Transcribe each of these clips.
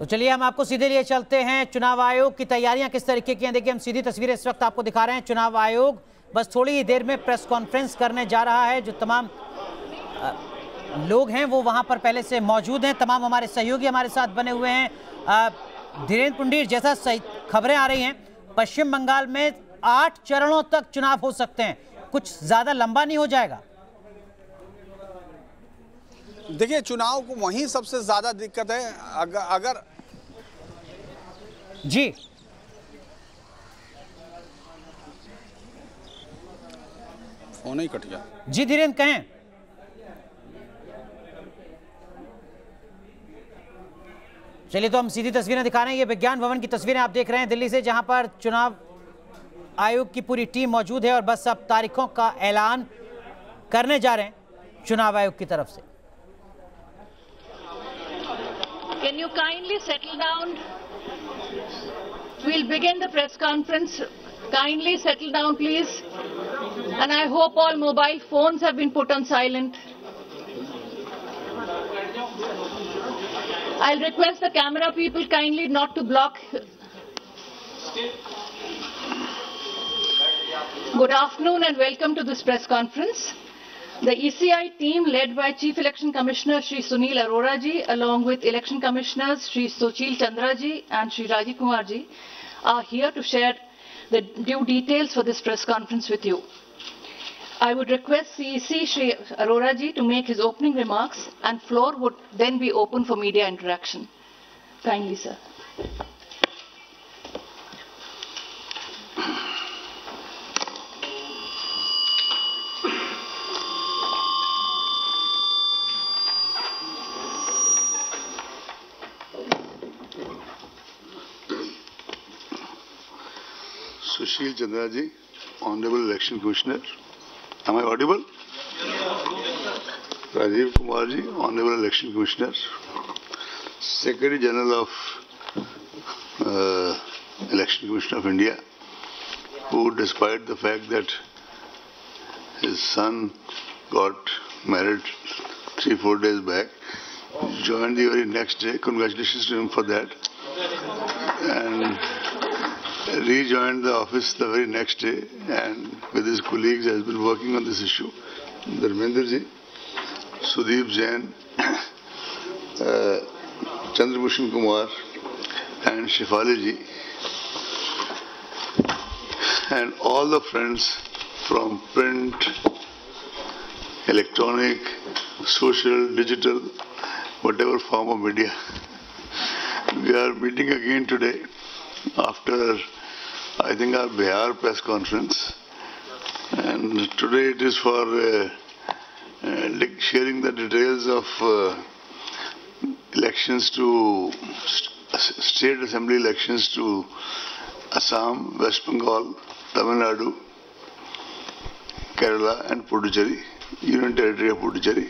तो चलिए हम आपको सीधे लिए चलते हैं, चुनाव आयोग की तैयारियां किस तरीके की हैं। देखिए हम सीधी तस्वीरें इस वक्त आपको दिखा रहे हैं। चुनाव आयोग बस थोड़ी ही देर में प्रेस कॉन्फ्रेंस करने जा रहा है। जो तमाम लोग हैं वो वहां पर पहले से मौजूद हैं। तमाम हमारे सहयोगी हमारे साथ बने हुए हैं। धीरेन्द्र पुंडीर, जैसा खबरें आ रही हैं पश्चिम बंगाल में 8 चरणों तक चुनाव हो सकते हैं, कुछ ज़्यादा लंबा नहीं हो जाएगा। देखिए चुनाव को वहीं सबसे ज्यादा दिक्कत है। अगर जी फोन ही कट गया जी। धीरेन्द्र कहें। चलिए तो हम सीधी तस्वीरें दिखा रहे हैं। ये विज्ञान भवन की तस्वीरें आप देख रहे हैं दिल्ली से, जहां पर चुनाव आयोग की पूरी टीम मौजूद है और बस अब तारीखों का ऐलान करने जा रहे हैं चुनाव आयोग की तरफ से। Can you kindly settle down? We'll begin the press conference. Kindly settle down, please. And I hope all mobile phones have been put on silent. I'll request the camera people kindly not to block. Good afternoon and welcome to this press conference. The ECI team led by Chief Election Commissioner Shri Sunil Arora ji along with Election Commissioners Shri Suchil Chandra ji and Shri Rajkumar ji are here to share the due details for this press conference with you. I would request CEC Shri Arora ji to make his opening remarks and floor would then be open for media interaction. Kindly sir. Sushil Chandra ji, Honorable Election Commissioner, am I audible? Rajiv Kumar ji, Honorable Election Commissioner, Secretary General of Election Commission of India, who despite the fact that his son got married 3-4 days back, joined the very next day. Congratulations to him for that. And rejoined the office the very next day and with his colleagues has been working on this issue. Darmender ji, Sudhish Jain, Chandrakishen Kumar and Shefali ji and all the friends from print, electronic, social, digital, whatever form of media. We are meeting again today after I think our Bihar press conference, and today it is for sharing the details of elections to state assembly elections to Assam, West Bengal, Tamil Nadu, Kerala and Puducherry, Union Territory of Puducherry.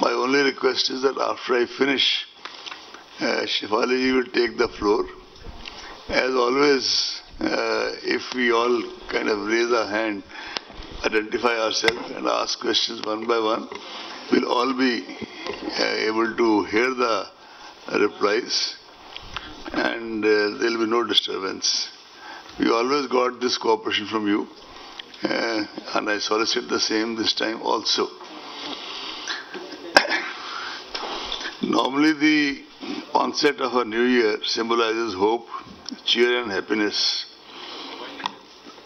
My only request is that after I finish, Shefali ji will take the floor. As always, if we all kind of raise our hand, identify ourselves and ask questions one by one, we'll all be able to hear the replies and there'll be no disturbance. We always got this cooperation from you and I solicit the same this time also. Normally the onset of a new year symbolizes hope, cheer and happiness.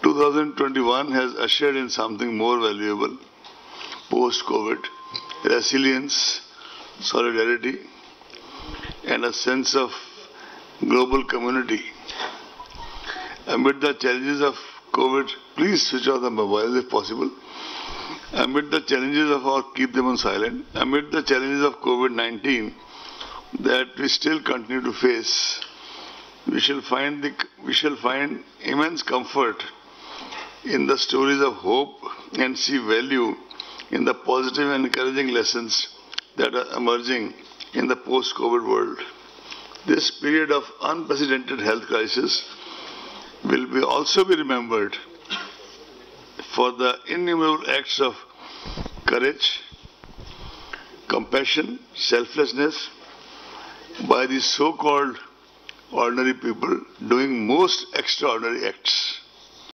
2021 has ushered in something more valuable, post-COVID, resilience, solidarity and a sense of global community. Amid the challenges of COVID, please switch off the mobiles if possible. Amid the challenges of or keep them on silent. Amid the challenges of COVID-19 that we still continue to face, we shall find immense comfort in the stories of hope and see value in the positive and encouraging lessons that are emerging in the post-COVID world. This period of unprecedented health crisis will be also be remembered for the innumerable acts of courage, compassion, selflessness, by the so-called ordinary people doing most extraordinary acts.